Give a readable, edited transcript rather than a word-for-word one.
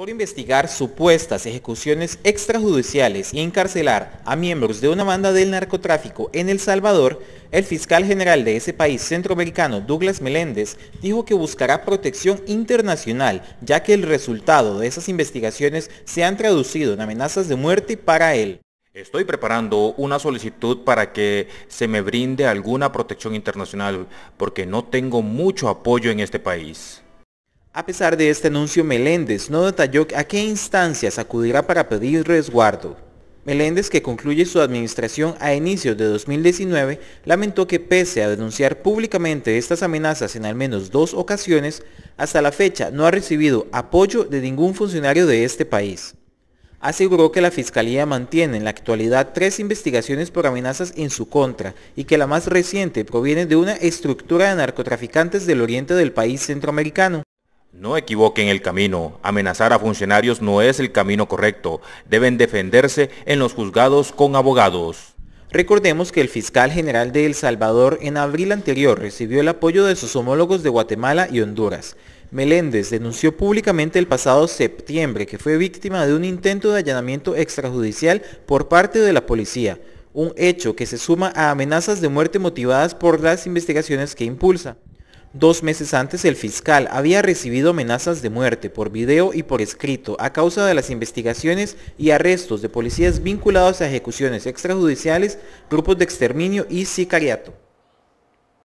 por investigar supuestas ejecuciones extrajudiciales y encarcelar a miembros de una banda del narcotráfico en El Salvador, el fiscal general de ese país centroamericano, Douglas Meléndez, dijo que buscará protección internacional, ya que el resultado de esas investigaciones se han traducido en amenazas de muerte para él. Estoy preparando una solicitud para que se me brinde alguna protección internacional, porque no tengo mucho apoyo en este país. A pesar de este anuncio, Meléndez no detalló a qué instancias acudirá para pedir resguardo. Meléndez, que concluye su administración a inicios de 2019, lamentó que pese a denunciar públicamente estas amenazas en al menos 2 ocasiones, hasta la fecha no ha recibido apoyo de ningún funcionario de este país. Aseguró que la Fiscalía mantiene en la actualidad 3 investigaciones por amenazas en su contra y que la más reciente proviene de una estructura de narcotraficantes del oriente del país centroamericano. No equivoquen el camino, amenazar a funcionarios no es el camino correcto, deben defenderse en los juzgados con abogados. Recordemos que el fiscal general de El Salvador en abril anterior recibió el apoyo de sus homólogos de Guatemala y Honduras. Meléndez denunció públicamente el pasado septiembre que fue víctima de un intento de allanamiento extrajudicial por parte de la policía, un hecho que se suma a amenazas de muerte motivadas por las investigaciones que impulsa. 2 meses antes, el fiscal había recibido amenazas de muerte por video y por escrito a causa de las investigaciones y arrestos de policías vinculados a ejecuciones extrajudiciales, grupos de exterminio y sicariato.